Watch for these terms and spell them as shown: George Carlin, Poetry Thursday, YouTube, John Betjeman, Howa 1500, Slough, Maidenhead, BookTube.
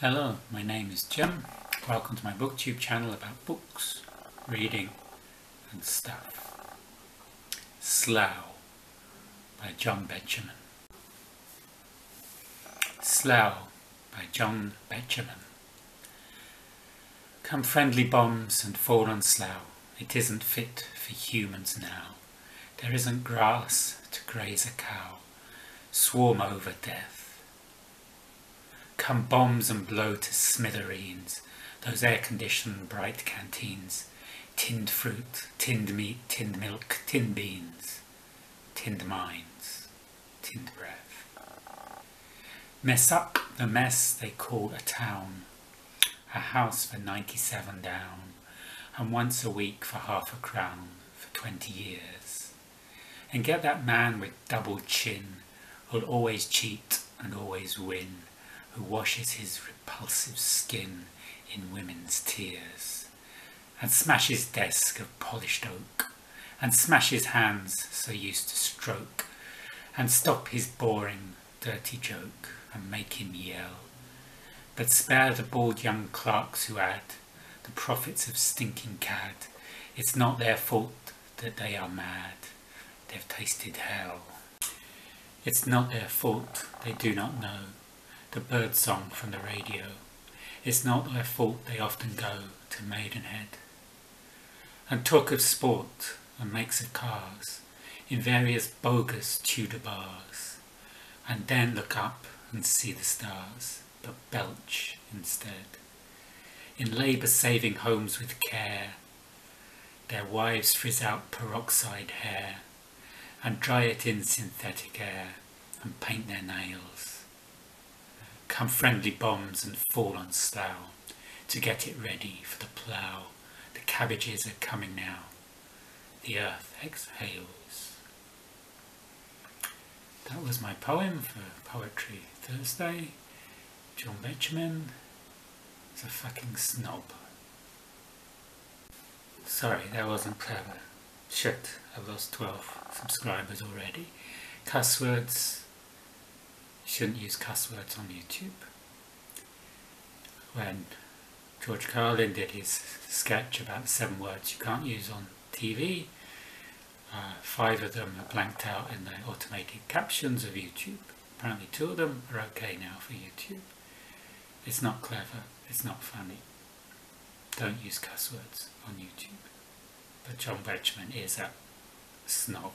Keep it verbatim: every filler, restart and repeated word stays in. Hello, my name is Jim. Welcome to my BookTube channel about books, reading and stuff. Slough by John Betjeman. Slough by John Betjeman. Come friendly bombs and fall on Slough. It isn't fit for humans now. There isn't grass to graze a cow. Swarm over death. Come bombs and blow to smithereens, those air-conditioned bright canteens, tinned fruit, tinned meat, tinned milk, tinned beans, tinned minds, tinned breath. Mess up the mess they call a town, a house for ninety-seven down, and once a week for half a crown for twenty years. And get that man with double chin, who'll always cheat and always win, who washes his repulsive skin in women's tears, and smashes desk of polished oak, and smashes hands so used to stroke, and stop his boring, dirty joke, and make him yell. But spare the bald young clerks who add the profits of stinking cad. It's not their fault that they are mad. They've tasted hell. It's not their fault they do not know the bird song from the radio. It's not their fault they often go to Maidenhead. And talk of sport and makes of cars in various bogus Tudor bars, and then look up and see the stars, but belch instead. In labour-saving homes with care, their wives frizz out peroxide hair and dry it in synthetic air and paint their nails. Come friendly bombs and fall on Slough, to get it ready for the plough. The cabbages are coming now. The earth exhales. That was my poem for Poetry Thursday. John Betjeman is a fucking snob. Sorry, that wasn't clever. Shit, I've lost twelve subscribers already. Cuss words. Shouldn't use cuss words on YouTube. When George Carlin did his sketch about seven words you can't use on T V, uh, five of them are blanked out in the automated captions of YouTube. Apparently two of them are okay now for YouTube. It's not clever, it's not funny. Don't use cuss words on YouTube. But John Betjeman is a snob.